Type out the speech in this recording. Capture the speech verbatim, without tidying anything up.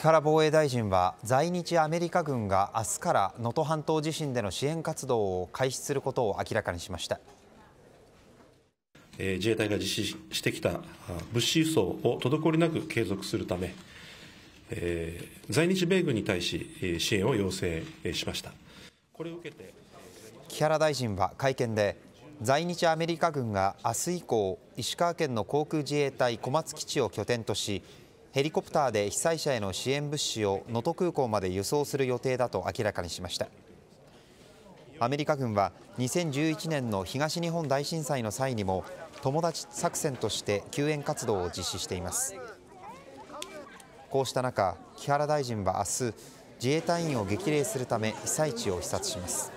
木原防衛大臣は在日アメリカ軍が明日から能登半島地震での支援活動を開始することを明らかにしました。自衛隊が実施してきた物資輸送を滞りなく継続するため、えー、在日米軍に対し支援を要請しました。これを受けて木原大臣は会見で、在日アメリカ軍が明日以降石川県の航空自衛隊小松基地を拠点とし、ヘリコプターで被災者への支援物資を能登空港まで輸送する予定だと明らかにしました。アメリカ軍はにせんじゅういちねんの東日本大震災の際にも友達作戦として救援活動を実施しています。こうした中、木原大臣は明日自衛隊員を激励するため被災地を視察します。